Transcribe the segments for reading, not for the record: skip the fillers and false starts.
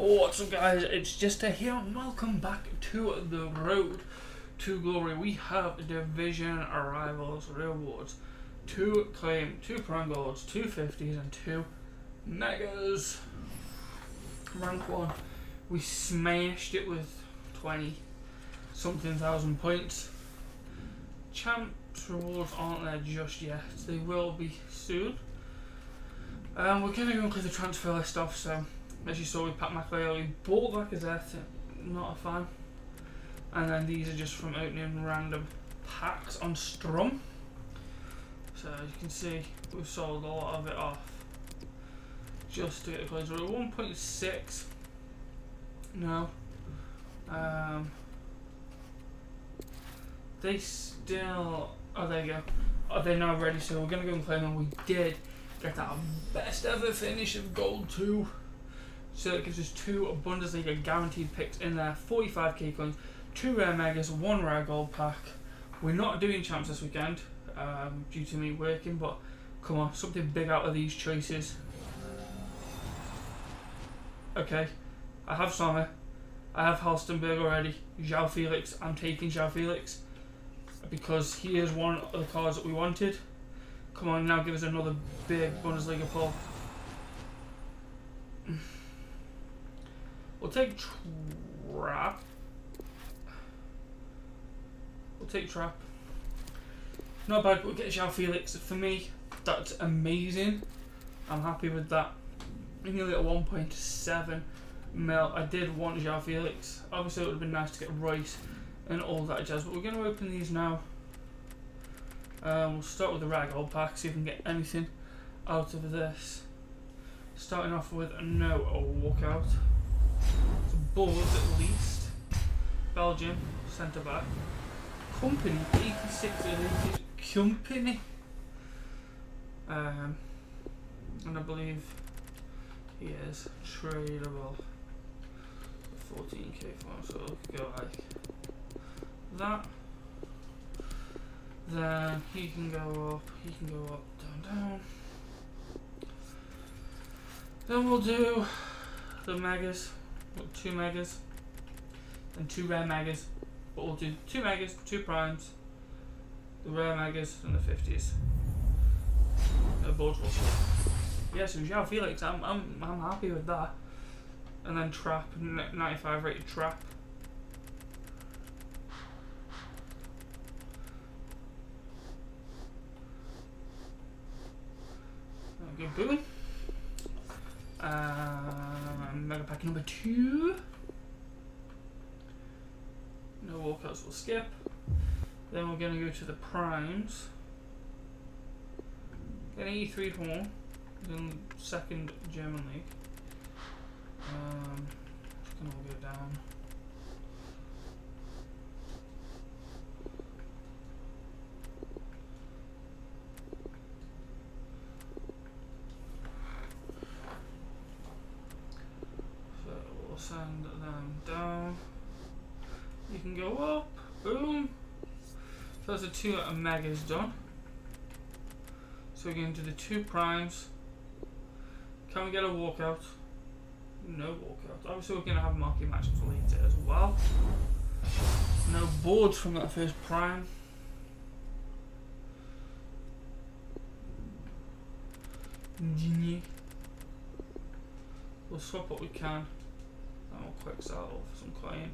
What's up, guys? It's Jester here, and welcome back to the Road to Glory. We have Division Rivals Rewards. 2 claim, 2 prime golds, 2 50s, and 2 megas. Rank 1. We smashed it with 20-something thousand points. Champs rewards aren't there just yet. They will be soon. We're going to go and clear the transfer list off, so as you saw with Pat McLeoli, bought Alcacer, not a fan. And then these are just from opening random packs on Strum. So as you can see, we've sold a lot of it off just to get the close. We're at 1.6 now. They still, oh there you go, oh, they're now ready, so we're going to go and claim them. We did get our best ever finish of Gold 2. So it gives us 2 Bundesliga guaranteed picks in there, 45 key coins, 2 rare megas, 1 rare gold pack. We're not doing champs this weekend due to me working, but come on, something big out of these choices. Okay, I have Sommer, I have Halstenberg already, João Felix. I'm taking João Felix because he is one of the cards that we wanted. Come on, now give us another big Bundesliga pull. We'll take Trapp. Not bad, but we'll get João Felix. For me, that's amazing. I'm happy with that. We're nearly at 1.7 mil. I did want João Felix. Obviously, it would have been nice to get Rice and all that jazz, but we're going to open these now. We'll start with the rag old pack, see if we can get anything out of this. Starting off with no walkout. Boards at least. Belgium, centre back. Kompany, 86 rated. Kompany. And I believe he is tradable. 14k for him, so we'll go like that. Then he can go up, down, Then we'll do the megas. 2 megas and 2 rare megas, but we'll do 2 megas, 2 primes, the rare megas and the 50s. A board roll. Yeah, so João Felix, I'm happy with that. And then Trapp, 95 rated Trapp. Good boom. Mega pack number 2. No walkouts, will skip. Then we're going to go to the primes. Get an E3 horn in the 2nd German League. Just going to go down. Send them down. You can go up. Boom. So that's the 2 megas done. So we're going to do the 2 primes. Can we get a walkout? No walkout. Obviously we're going to have marquee matchups later as well. No boards from that first prime. We'll swap what we can. And we'll quick sell for some coin.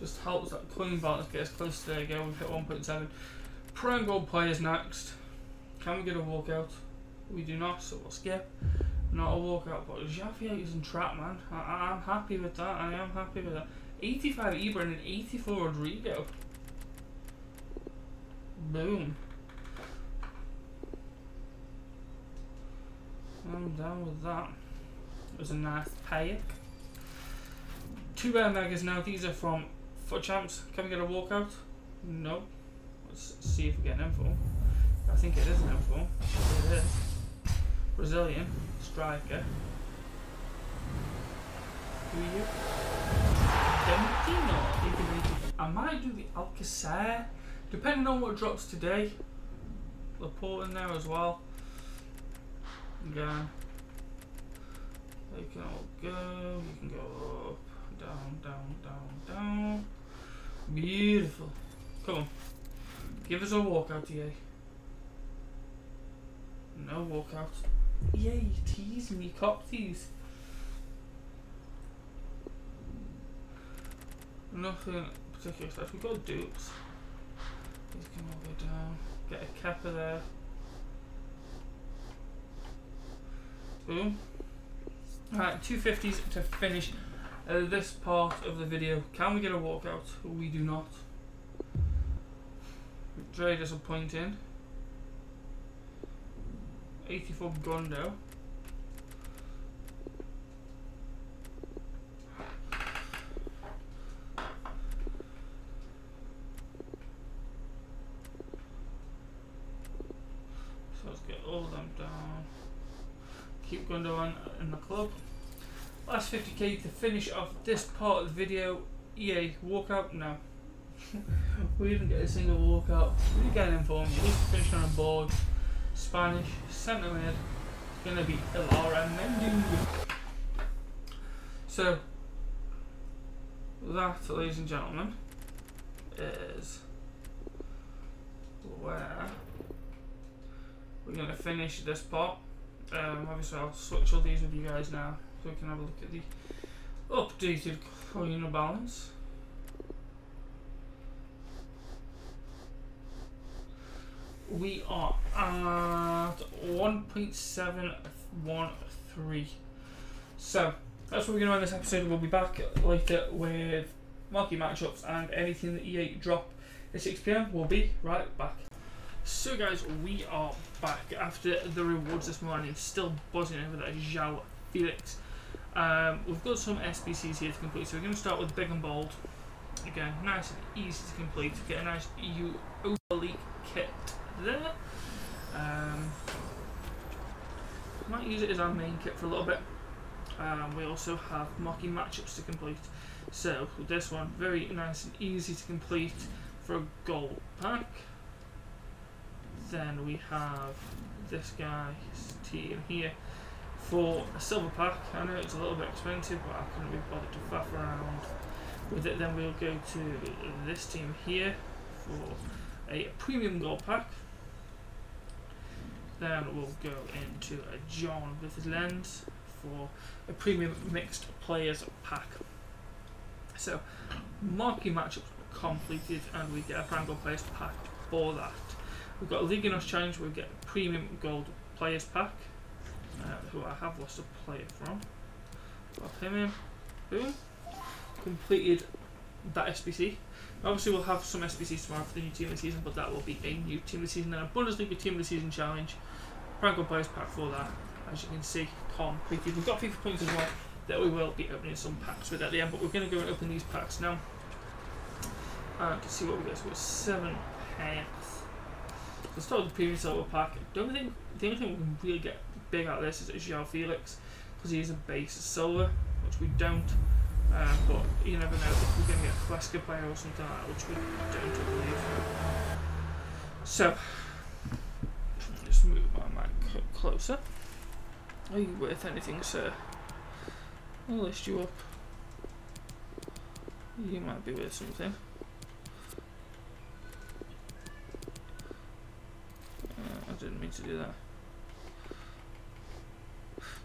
Just helps that coin balance get us close to there again. We've hit 1.7. Prime gold players next. Can we get a walkout? We do not, so we'll skip. Not a walkout, but Javier is in trap, man. I'm happy with that. 85 Eber and an 84 Rodrigo. Boom. I'm down with that. It was a nice pack. 2 rare megas now. These are from Foot Champs. Can we get a walkout? No. Let's see if we get an M4. I think it is an M4. It is. Brazilian striker. Do you? I might do the Alcacer, depending on what drops today. Laporte in there as well. Yeah. They can all go. We can go up, down, down, down, down. Beautiful. Come on. Give us a walkout, EA. No walkout. EA, tease me, cop tease. Nothing particular stuff. We've got dupes. These can all go down. Get a capper there. Boom. Alright, 250s to finish this part of the video. Can we get a walkout? We do not. Very disappointing. 84 Gondo. So let's get all them down. Keep Gondo on in the club. Last 50k to finish off this part of the video. EA, walkout now. We didn't get a single walkout. We didn't inform you. We finished on a board. Spanish centre mid. It's going to be Lerma Mendy. So, that, ladies and gentlemen, is where we're going to finish this part. Obviously, I'll switch all these with you guys now so we can have a look at the updated coin balance. We are at 1.713. So that's what we're going to end this episode. We'll be back later with marquee matchups and anything that EA drop at 6 PM. We'll be right back. So guys, we are back after the rewards this morning. Still buzzing over that João Felix. We've got some SBCs here to complete. So we're going to start with big and bold. Again, nice and easy to complete. Get a nice EU League kit there. Might use it as our main kit for a little bit. We also have marquee matchups to complete. So this one, very nice and easy to complete for a gold pack. Then we have this guy's team here for a silver pack. I know it's a little bit expensive, but I couldn't be bothered to faff around with it. Then we'll go to this team here for a premium gold pack. Then we'll go into a John with his lens for a premium mixed players pack. So marquee matchups are completed and we get a prime gold players pack for that. We've got a League Nos challenge where we get a premium gold players pack, who I have lost a player from. Pop him in. Boom. Completed that SBC. Obviously we'll have some SBCs tomorrow for the new team of the season, but that will be a new team of the season and a Bundesliga team of the season challenge. Prime gold players pack for that, as you can see, completed. We've got FIFA points as well that we will be opening some packs with at the end, but we're going to go and open these packs now. To see what we get. So we've got 7 packs. Let's start with the premium silver pack. Don't think the only thing we can really get big out of this is João Felix, because he is a base silver, which we don't. But you never know if we're going to get a Flasker player or something like that, which we don't believe. So, just move my mic closer. Are you worth anything, sir? I'll list you up. You might be worth something. I didn't mean to do that.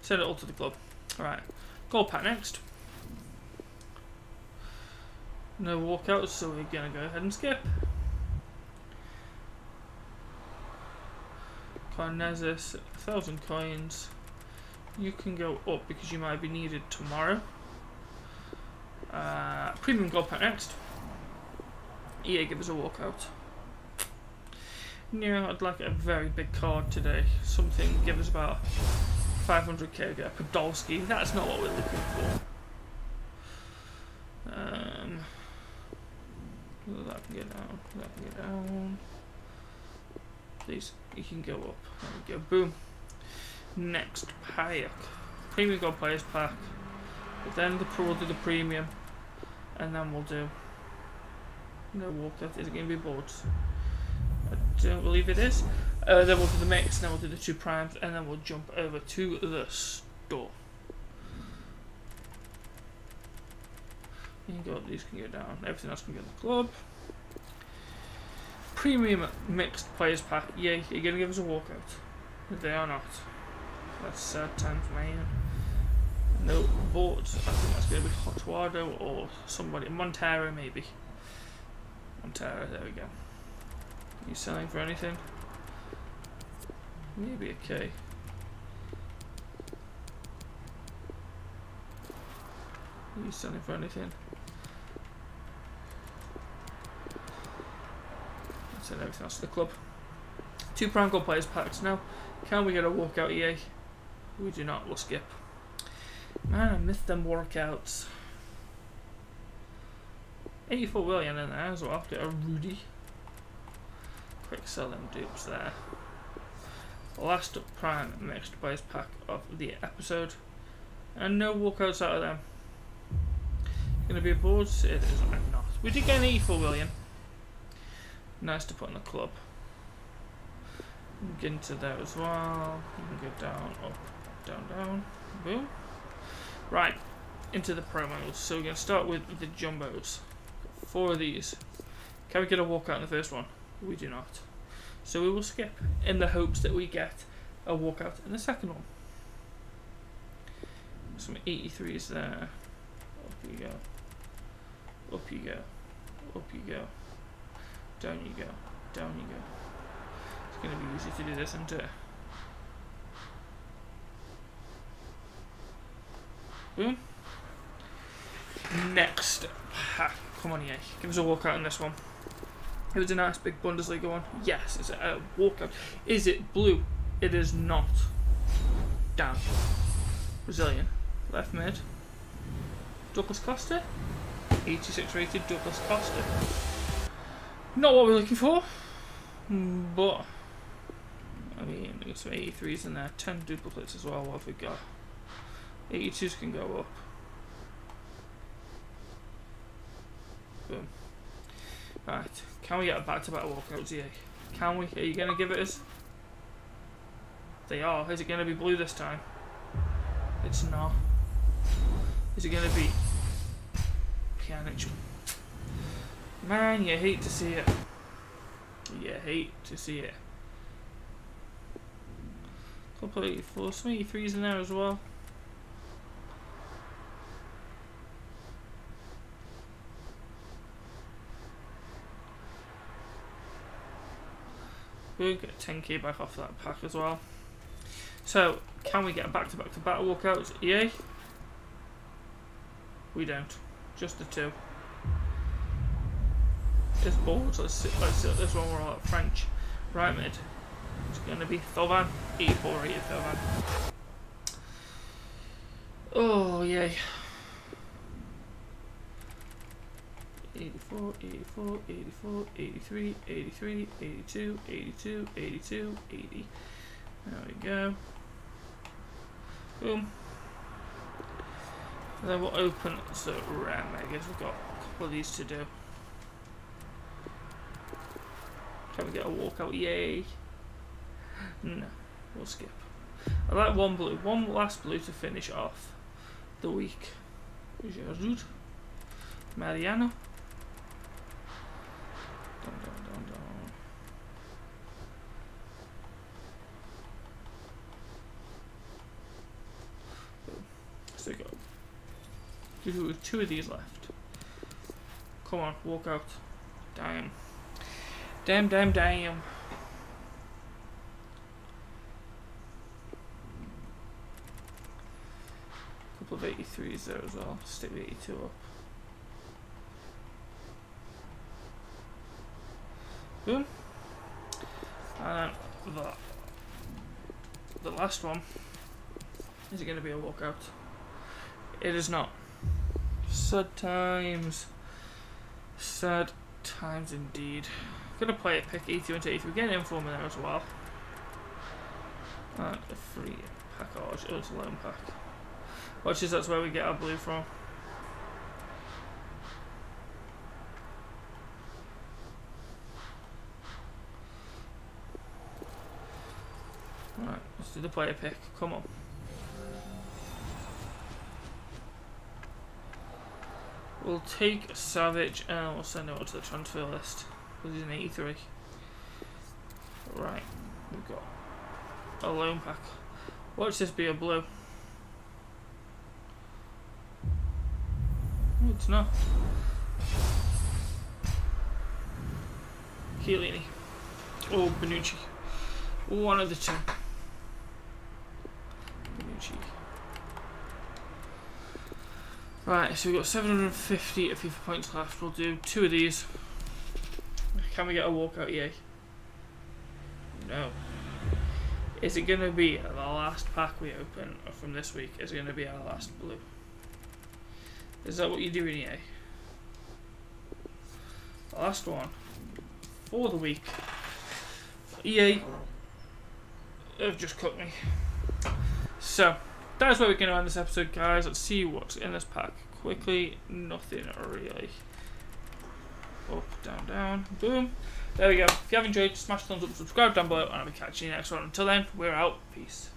Send it all to the club. Alright, gold pack next. No walkouts, so we're going to go ahead and skip. Carnesis, 1,000 coins. You can go up because you might be needed tomorrow. Premium gold pack next. EA, give us a walkout. No, I'd like a very big card today. Something, give us about 500k. Get a Podolski. That's not what we're looking for. That can get down, that can get down. Please, you can go up. There we go, boom. Next pack. Premium gold players pack. But then we'll do the premium. And then we'll do. No walkout. Is it going to be boards? I don't believe it is. Then we'll do the mix, then we'll do the two primes, and then we'll jump over to the store. You got these can go down, everything else can go in the club. Premium mixed players pack, yay, you're gonna give us a walkout. But they are not. That's sad times, man. No boards, I think that's gonna be Hotuado or somebody, Montero maybe. Montero, there we go. Are you selling for anything? Maybe a K. Are you selling for anything? That's it, everything else to the club. Two prime gold players packs now. Can we get a walkout, EA? We do not, we'll skip. Man, I missed them workouts. 84 William in there as well. Get a Rudy. Quick sell them dupes there. Last prime mixed players pack of the episode. And no walkouts out of them. Gonna be a board? It is not. We did get an E for William. Nice to put in the club. Get into there as well. You can go down, up, down, down. Boom. Right, into the promos. So we're gonna start with the jumbos. Got four of these. Can we get a walkout in the first one? We do not. So we will skip in the hopes that we get a walkout in the second one. Some 83s there. Up you go. Up you go. Up you go. Down you go. Down you go. It's going to be easy to do this, isn't it? Boom. Next pack. Come on, yeah. Give us a walkout on this one. It was a nice big Bundesliga one. Yes, it's a walkout. Is it blue? It is not. Damn. Brazilian. Left mid. Douglas Costa. 86 rated Douglas Costa. Not what we're looking for. But, I mean, there's some 83s in there. 10 duplicates as well. What have we got? 82s can go up. Boom. Right, can we get a back-to-back walkout, EA? Can we? Are you going to give it us? They are. Is it going to be blue this time? It's not. Is it going to be Pjanic? Man, you hate to see it. You hate to see it. Couple of 84s, some 83s in there as well. We'll get 10k back off that pack as well. So, can we get a back-to-back-to-back walkouts? EA? We don't. Just the two. This board, let's sit at this one. We're all at French. Right mid. It's going to be Thorgan. 84 rated Thorgan. Oh, yay. 84, 84, 84, 83, 83, 82, 82, 82, 80. There we go. Boom. And then we'll open the RAM. I guess we've got a couple of these to do. Can we get a walkout? Yay! No, we'll skip. I like one blue. One last blue to finish off the week. Rudy, Mariano. Down. Boom. So we got two of these left. Come on, walk out. Damn. Couple of 83s there as well. Stick the 82 up. Boom. And the last one. Is it going to be a walkout? It is not. Sad times. Sad times indeed. Gonna play it, pick 81 to 83. We're getting informer there as well. And a free pack. Oh, it's a loan pack. Watch this, that's where we get our blue from. Let's do the player pick. Come on. We'll take Savage and we'll send him out to the transfer list because he's an 83. Right, we've got a loan pack. Watch this be a blue. No, it's not. Chiellini. Oh, Bonucci. One of the two. Bonucci. Right, so we've got 750 FIFA points left. We'll do two of these. Can we get a walkout, EA? No. Is it going to be the last pack we open from this week? Is it going to be our last blue? Is that what you're doing, EA? The last one for the week. EA have just cut me. So that's where we're going to end this episode, guys. Let's see what's in this pack quickly. Nothing really. Up, down, down. Boom. There we go. If you have enjoyed, smash thumbs up, subscribe down below, and I'll be catching you next one. Until then, we're out. Peace.